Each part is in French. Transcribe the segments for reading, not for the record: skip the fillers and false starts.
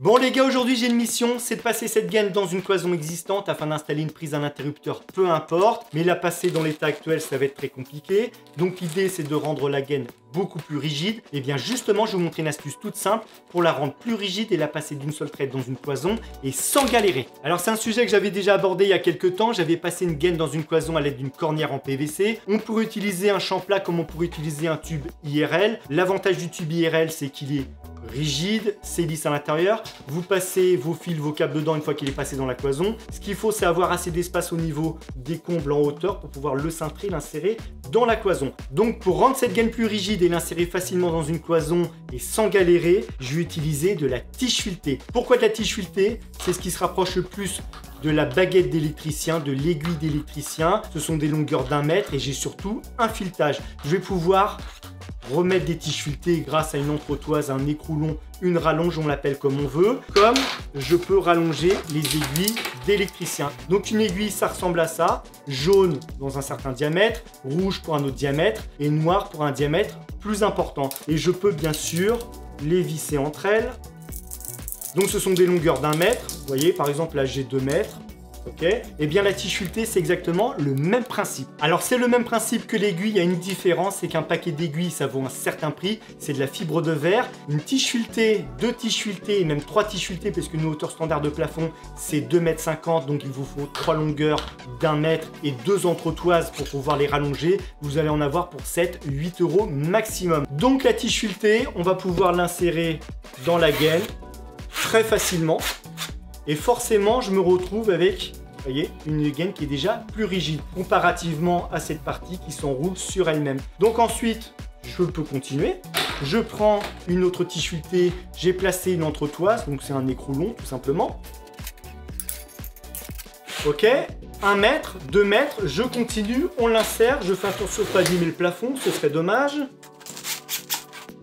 Bon les gars, aujourd'hui j'ai une mission, c'est de passer cette gaine dans une cloison existante afin d'installer une prise à un interrupteur, peu importe. Mais la passer dans l'état actuel, ça va être très compliqué. Donc l'idée, c'est de rendre la gaine beaucoup plus rigide. Et bien justement, je vais vous montrer une astuce toute simple pour la rendre plus rigide et la passer d'une seule traite dans une cloison et sans galérer. Alors c'est un sujet que j'avais déjà abordé il y a quelques temps. J'avais passé une gaine dans une cloison à l'aide d'une cornière en PVC. On pourrait utiliser un champ plat comme on pourrait utiliser un tube IRL. L'avantage du tube IRL, c'est qu'il est rigide, c'est lisse à l'intérieur. Vous passez vos fils, vos câbles dedans une fois qu'il est passé dans la cloison. Ce qu'il faut, c'est avoir assez d'espace au niveau des combles en hauteur pour pouvoir le cintrer, l'insérer dans la cloison. Donc pour rendre cette gaine plus rigide et l'insérer facilement dans une cloison et sans galérer, je vais utiliser de la tige filetée. Pourquoi de la tige filetée? C'est ce qui se rapproche le plus de la baguette d'électricien, de l'aiguille d'électricien. Ce sont des longueurs d'1 mètre et j'ai surtout un filetage. Je vais pouvoir remettre des tiges filetées grâce à une entretoise, un écroulon, une rallonge, on l'appelle comme on veut, comme je peux rallonger les aiguilles d'électricien. Donc une aiguille, ça ressemble à ça, jaune dans un certain diamètre, rouge pour un autre diamètre et noir pour un diamètre plus important. Et je peux bien sûr les visser entre elles. Donc ce sont des longueurs d'1 mètre, vous voyez par exemple là j'ai 2 mètres. Okay. Eh bien la tige filetée, c'est exactement le même principe. Alors c'est le même principe que l'aiguille, il y a une différence, c'est qu'un paquet d'aiguilles, ça vaut un certain prix, c'est de la fibre de verre. Une tige filetée, 2 tiges filetées et même 3 tiges filetées, parce qu'une hauteur standard de plafond, c'est 2,50 m, donc il vous faut 3 longueurs d'1 mètre et 2 entretoises pour pouvoir les rallonger. Vous allez en avoir pour 7-8 € maximum. Donc la tige filetée, on va pouvoir l'insérer dans la gaine très facilement. Et forcément, je me retrouve avec, vous voyez, une gaine qui est déjà plus rigide comparativement à cette partie qui s'enroule sur elle-même. Donc ensuite, je peux continuer. Je prends une autre tige filetée, j'ai placé une entretoise, donc c'est un écroulon tout simplement. Ok, 1 mètre, 2 mètres, je continue, on l'insère, je fais attention de ne pas abîmer le plafond, ce serait dommage.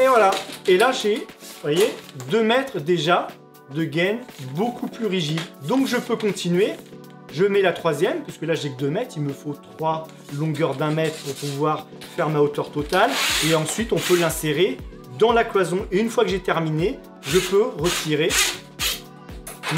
Et voilà, et là j'ai, vous voyez, 2 mètres déjà de gaine beaucoup plus rigide. Donc je peux continuer, je mets la troisième, parce que là j'ai que 2 mètres, il me faut 3 longueurs d'1 mètre pour pouvoir faire ma hauteur totale, et ensuite on peut l'insérer dans la cloison. Et une fois que j'ai terminé, je peux retirer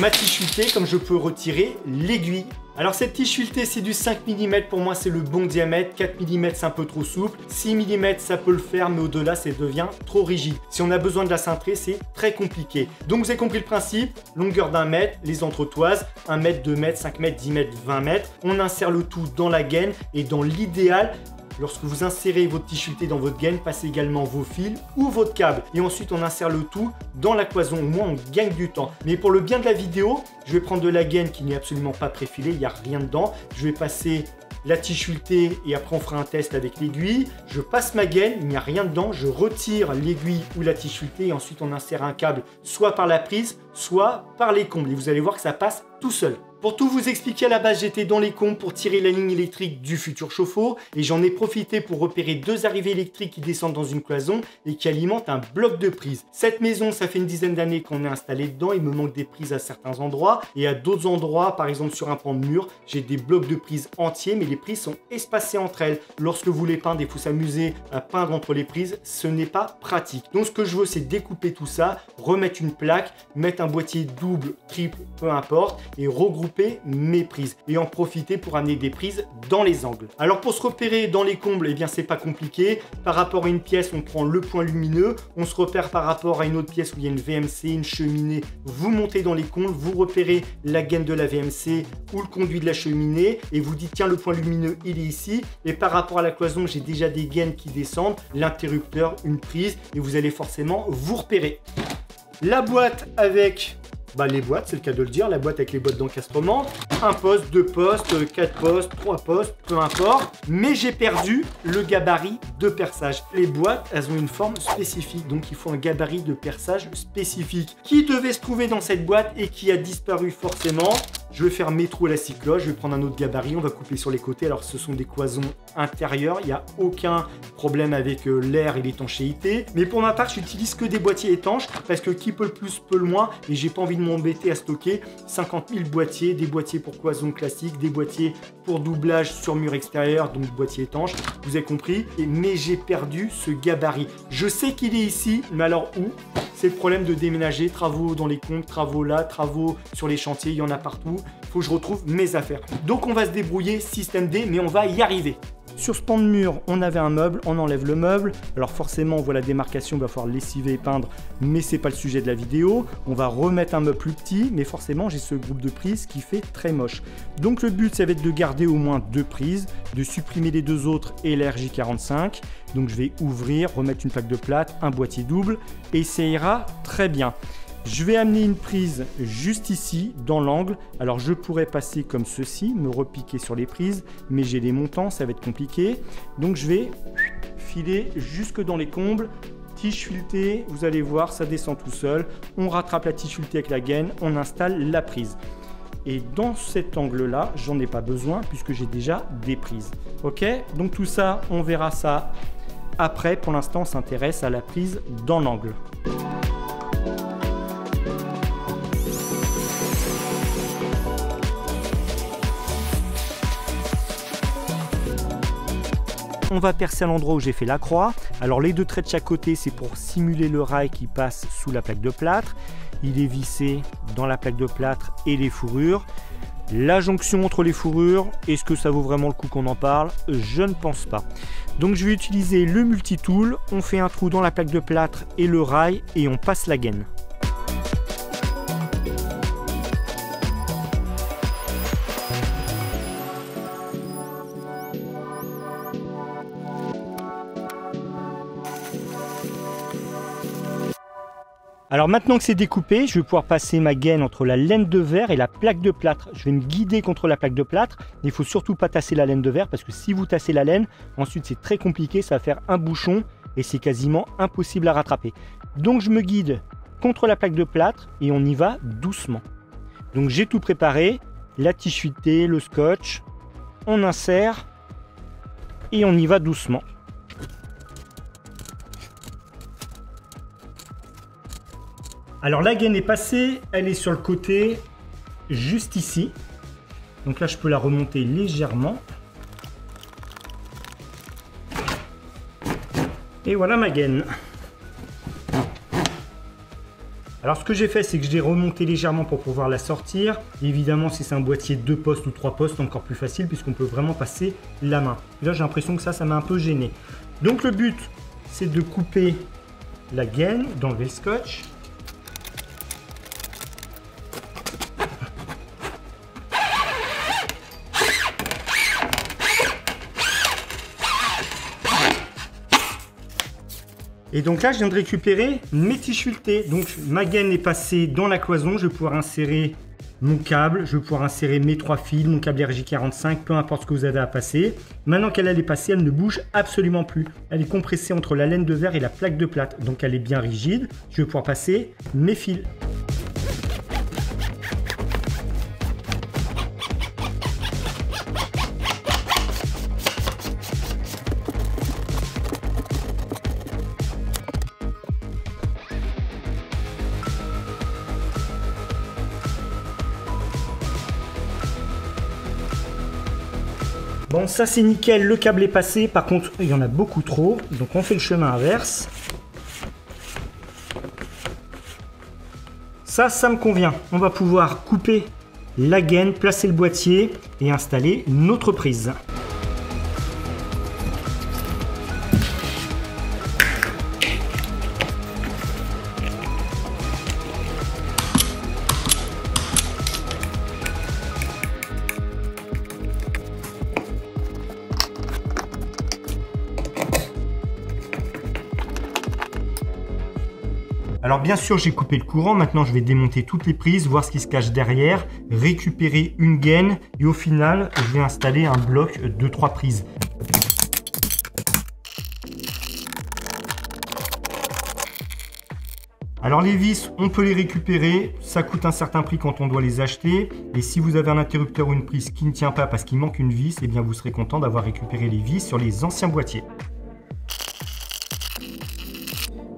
ma tige filetée comme je peux retirer l'aiguille. Alors cette tige filetée, c'est du 5 mm, pour moi c'est le bon diamètre, 4 mm c'est un peu trop souple, 6 mm ça peut le faire, mais au-delà ça devient trop rigide. Si on a besoin de la cintrer, c'est très compliqué. Donc vous avez compris le principe, longueur d'1 mètre, les entretoises, 1 mètre, 2 mètres, 5 mètres, 10 mètres, 20 mètres. On insère le tout dans la gaine et dans l'idéal, lorsque vous insérez votre tige filetée dans votre gaine, passez également vos fils ou votre câble. Et ensuite, on insère le tout dans la cloison. Au moins, on gagne du temps. Mais pour le bien de la vidéo, je vais prendre de la gaine qui n'est absolument pas préfilée. Il n'y a rien dedans. Je vais passer la tige filetée et après, on fera un test avec l'aiguille. Je passe ma gaine, il n'y a rien dedans. Je retire l'aiguille ou la tige filetée et ensuite, on insère un câble soit par la prise, soit par les combles. Et vous allez voir que ça passe tout seul. Pour tout vous expliquer, à la base, j'étais dans les combles pour tirer la ligne électrique du futur chauffe-eau et j'en ai profité pour repérer 2 arrivées électriques qui descendent dans une cloison et qui alimentent un bloc de prises. Cette maison, ça fait une dizaine d'années qu'on est installé dedans, il me manque des prises à certains endroits et à d'autres endroits, par exemple sur un pan de mur, j'ai des blocs de prises entiers mais les prises sont espacées entre elles. Lorsque vous les peindre, il faut s'amuser à peindre entre les prises, ce n'est pas pratique. Donc ce que je veux, c'est découper tout ça, remettre une plaque, mettre un boîtier double, triple, peu importe, et regrouper mes prises et en profiter pour amener des prises dans les angles. Alors pour se repérer dans les combles, et eh bien c'est pas compliqué. Par rapport à une pièce, on prend le point lumineux, on se repère par rapport à une autre pièce où il y a une VMC, une cheminée, vous montez dans les combles, vous repérez la gaine de la VMC ou le conduit de la cheminée et vous dites tiens, le point lumineux il est ici, et par rapport à la cloison j'ai déjà des gaines qui descendent, l'interrupteur, une prise, et vous allez forcément vous repérer. La boîte avec les boîtes, c'est le cas de le dire, la boîte avec les boîtes d'encastrement, 1 poste, 2 postes, 4 postes, 3 postes, peu importe, mais j'ai perdu le gabarit de perçage. Les boîtes, elles ont une forme spécifique, donc il faut un gabarit de perçage spécifique. Qui devait se trouver dans cette boîte et qui a disparu forcément? Je vais faire mes trous à la cycloche, je vais prendre un autre gabarit, on va couper sur les côtés. Alors ce sont des cloisons intérieures, il n'y a aucun problème avec l'air et l'étanchéité. Mais pour ma part, j'utilise que des boîtiers étanches parce que qui peut le plus peut le moins et j'ai pas envie de m'embêter à stocker 50 000 boîtiers, des boîtiers pour cloison classique, des boîtiers pour doublage sur mur extérieur, donc boîtier étanche, vous avez compris. Mais j'ai perdu ce gabarit. Je sais qu'il est ici, mais alors où ? c'est le problème de déménager, travaux dans les comptes, travaux là, travaux sur les chantiers, il y en a partout. Il faut que je retrouve mes affaires. Donc on va se débrouiller, système D, mais on va y arriver. Sur ce pan de mur, on avait un meuble, on enlève le meuble. Alors forcément, on voit la démarcation, il va falloir lessiver et peindre, mais c'est pas le sujet de la vidéo. On va remettre un meuble plus petit, mais forcément, j'ai ce groupe de prises qui fait très moche. Donc le but, ça va être de garder au moins deux prises, de supprimer les deux autres et la RJ45. Donc je vais ouvrir, remettre une plaque de plate, un boîtier double, et ça ira très bien. Je vais amener une prise juste ici, dans l'angle. Alors, je pourrais passer comme ceci, me repiquer sur les prises, mais j'ai les montants, ça va être compliqué. Donc, je vais filer jusque dans les combles. Tige filetée, vous allez voir, ça descend tout seul. On rattrape la tige filetée avec la gaine, on installe la prise. Et dans cet angle-là, j'en ai pas besoin puisque j'ai déjà des prises. OK ? Donc, tout ça, on verra ça après. Pour l'instant, on s'intéresse à la prise dans l'angle. On va percer à l'endroit où j'ai fait la croix. Alors les deux traits de chaque côté, c'est pour simuler le rail qui passe sous la plaque de plâtre. Il est vissé dans la plaque de plâtre et les fourrures. La jonction entre les fourrures, est-ce que ça vaut vraiment le coup qu'on en parle? Je ne pense pas. Donc je vais utiliser le multitool. On fait un trou dans la plaque de plâtre et le rail et on passe la gaine. Alors maintenant que c'est découpé, je vais pouvoir passer ma gaine entre la laine de verre et la plaque de plâtre. Je vais me guider contre la plaque de plâtre, mais il ne faut surtout pas tasser la laine de verre parce que si vous tassez la laine, ensuite c'est très compliqué, ça va faire un bouchon et c'est quasiment impossible à rattraper. Donc je me guide contre la plaque de plâtre et on y va doucement. Donc j'ai tout préparé, la tige filetée, le scotch, on insère et on y va doucement. Alors la gaine est passée, elle est sur le côté, juste ici. Donc là, je peux la remonter légèrement. Et voilà ma gaine. Alors ce que j'ai fait, c'est que je l'ai remonté légèrement pour pouvoir la sortir. Et évidemment, si c'est un boîtier 2 postes ou 3 postes, encore plus facile puisqu'on peut vraiment passer la main. Et là, j'ai l'impression que ça m'a un peu gêné. Donc le but, c'est de couper la gaine, d'enlever le scotch. Et donc là, je viens de récupérer mes tiges filetées. Donc ma gaine est passée dans la cloison. Je vais pouvoir insérer mon câble. Je vais pouvoir insérer mes trois fils, mon câble RJ45, peu importe ce que vous avez à passer. Maintenant qu'elle est passée, elle ne bouge absolument plus. Elle est compressée entre la laine de verre et la plaque de plâtre. Donc elle est bien rigide. Je vais pouvoir passer mes fils. Bon, ça c'est nickel, le câble est passé, par contre il y en a beaucoup trop, donc on fait le chemin inverse. Ça me convient, on va pouvoir couper la gaine, placer le boîtier et installer notre prise. Alors bien sûr, j'ai coupé le courant, maintenant je vais démonter toutes les prises, voir ce qui se cache derrière, récupérer une gaine et au final, je vais installer un bloc de 3 prises. Alors les vis, on peut les récupérer, ça coûte un certain prix quand on doit les acheter et si vous avez un interrupteur ou une prise qui ne tient pas parce qu'il manque une vis, eh bien vous serez content d'avoir récupéré les vis sur les anciens boîtiers.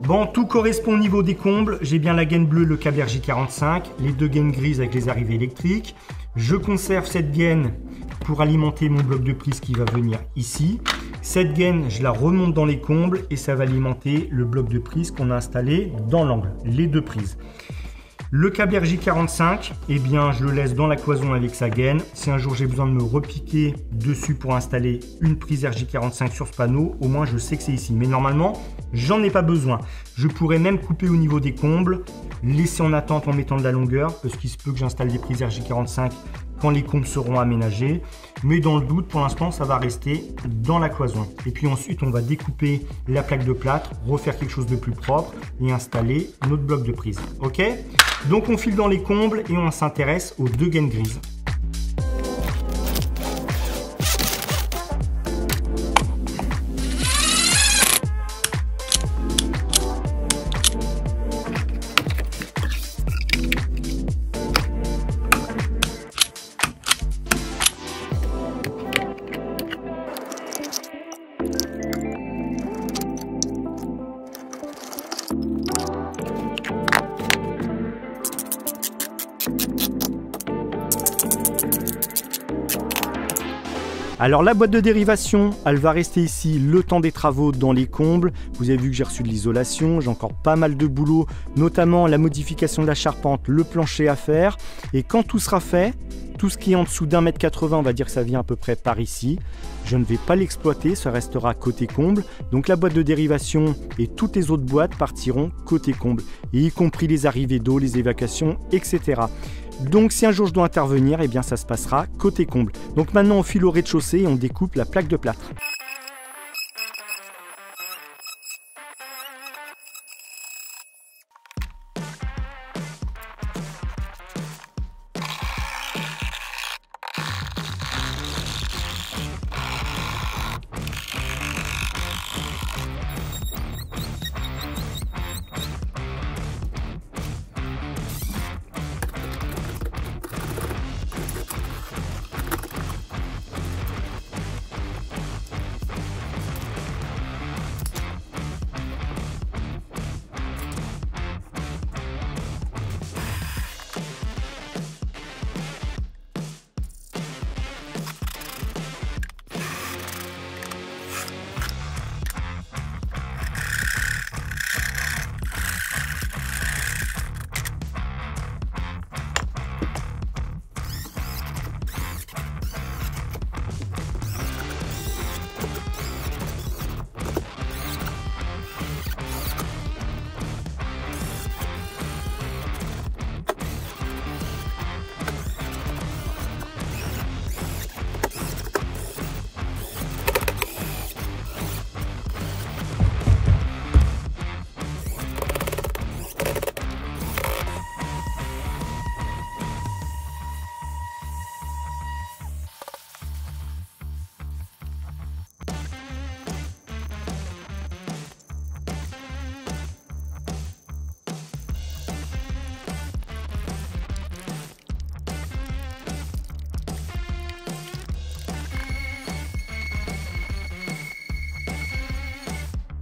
Bon, tout correspond au niveau des combles. J'ai bien la gaine bleue, le câble RJ45, les deux gaines grises avec les arrivées électriques. Je conserve cette gaine pour alimenter mon bloc de prise qui va venir ici. Cette gaine, je la remonte dans les combles et ça va alimenter le bloc de prise qu'on a installé dans l'angle, les deux prises. Le câble RJ45, eh bien, je le laisse dans la cloison avec sa gaine. Si un jour j'ai besoin de me repiquer dessus pour installer une prise RJ45 sur ce panneau, au moins je sais que c'est ici. Mais normalement, j'en ai pas besoin. Je pourrais même couper au niveau des combles, laisser en attente en mettant de la longueur, parce qu'il se peut que j'installe des prises RJ45 quand les combles seront aménagés. Mais dans le doute, pour l'instant, ça va rester dans la cloison. Et puis ensuite, on va découper la plaque de plâtre, refaire quelque chose de plus propre et installer notre bloc de prise. OK ? Donc on file dans les combles et on s'intéresse aux deux gaines grises. Alors la boîte de dérivation, elle va rester ici le temps des travaux dans les combles. Vous avez vu que j'ai reçu de l'isolation, j'ai encore pas mal de boulot, notamment la modification de la charpente, le plancher à faire. Et quand tout sera fait, tout ce qui est en dessous d'1,80 m, on va dire que ça vient à peu près par ici. Je ne vais pas l'exploiter, ça restera côté comble. Donc la boîte de dérivation et toutes les autres boîtes partiront côté comble, y compris les arrivées d'eau, les évacuations, etc. Donc si un jour je dois intervenir, eh bien ça se passera côté comble. Donc maintenant on file au rez-de-chaussée et on découpe la plaque de plâtre.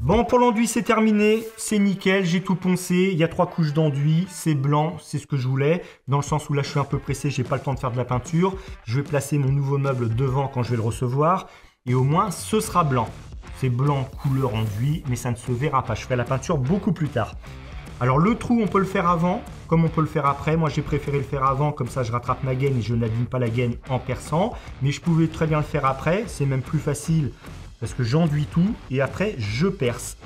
Bon, pour l'enduit, c'est terminé, c'est nickel, j'ai tout poncé, il y a 3 couches d'enduit, c'est blanc, c'est ce que je voulais, dans le sens où là je suis un peu pressé, j'ai pas le temps de faire de la peinture, je vais placer mon nouveau meuble devant quand je vais le recevoir, et au moins ce sera blanc. C'est blanc couleur enduit, mais ça ne se verra pas, je ferai la peinture beaucoup plus tard. Alors le trou, on peut le faire avant, comme on peut le faire après. Moi, j'ai préféré le faire avant, comme ça je rattrape ma gaine et je n'abîme pas la gaine en perçant, mais je pouvais très bien le faire après, c'est même plus facile, parce que j'enduis tout et après je perce.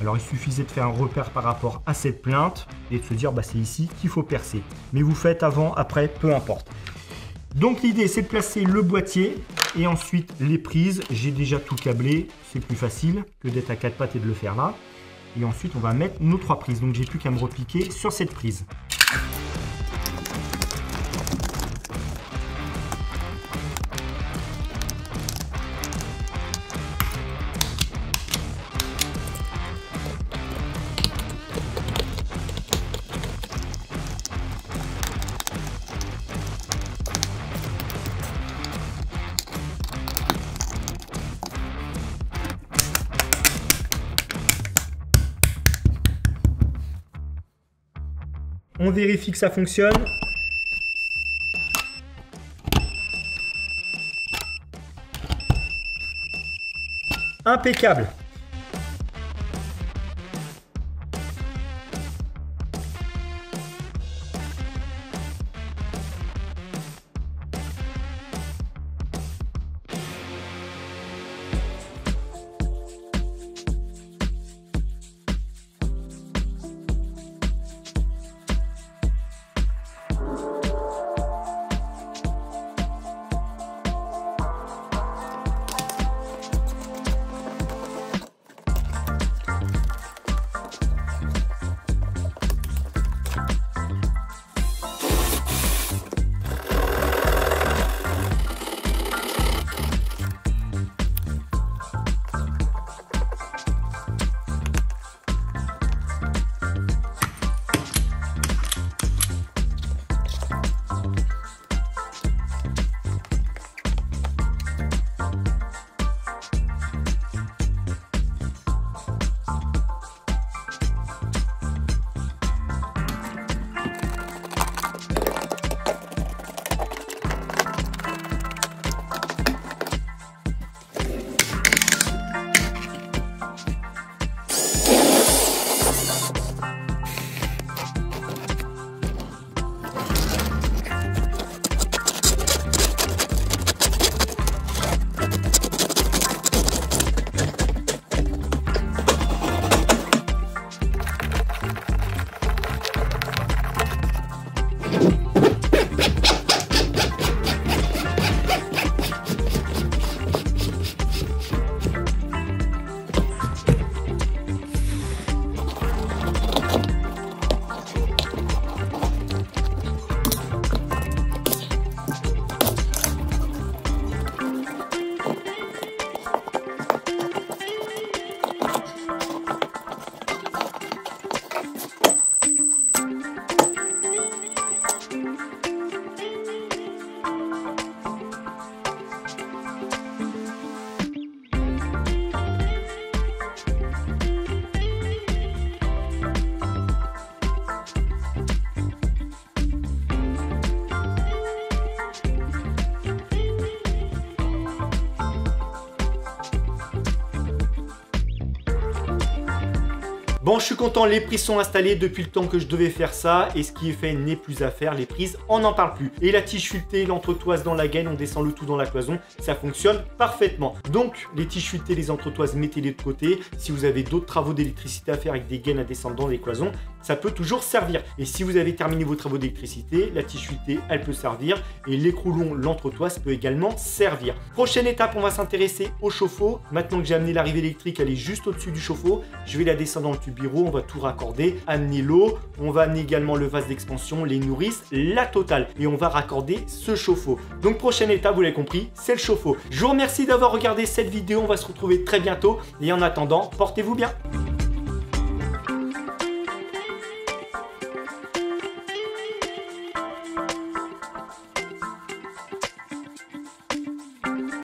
Alors il suffisait de faire un repère par rapport à cette plainte et de se dire bah, c'est ici qu'il faut percer. Mais vous faites avant, après, peu importe. Donc l'idée c'est de placer le boîtier et ensuite les prises. J'ai déjà tout câblé, c'est plus facile que d'être à 4 pattes et de le faire là. Et ensuite on va mettre nos 3 prises. Donc j'ai plus qu'à me repliquer sur cette prise. On vérifie que ça fonctionne. impeccable. Bon, je suis content, les prises sont installées depuis le temps que je devais faire ça, et ce qui est fait n'est plus à faire, les prises, on n'en parle plus. Et la tige filetée, l'entretoise dans la gaine, on descend le tout dans la cloison, ça fonctionne parfaitement. Donc, les tiges filetées, les entretoises, mettez-les de côté. Si vous avez d'autres travaux d'électricité à faire avec des gaines à descendre dans les cloisons, ça peut toujours servir. Et si vous avez terminé vos travaux d'électricité, la tige filetée, elle peut servir, et l'écroulon, l'entretoise peut également servir. Prochaine étape, on va s'intéresser au chauffe-eau. Maintenant que j'ai amené la rive électrique, elle est juste au-dessus du chauffe-eau, je vais la descendre dans le tube. On va tout raccorder, amener l'eau, on va amener également le vase d'expansion, les nourrices, la totale, et on va raccorder ce chauffe-eau. Donc prochaine étape, vous l'avez compris, c'est le chauffe-eau. Je vous remercie d'avoir regardé cette vidéo, on va se retrouver très bientôt, et en attendant, portez-vous bien.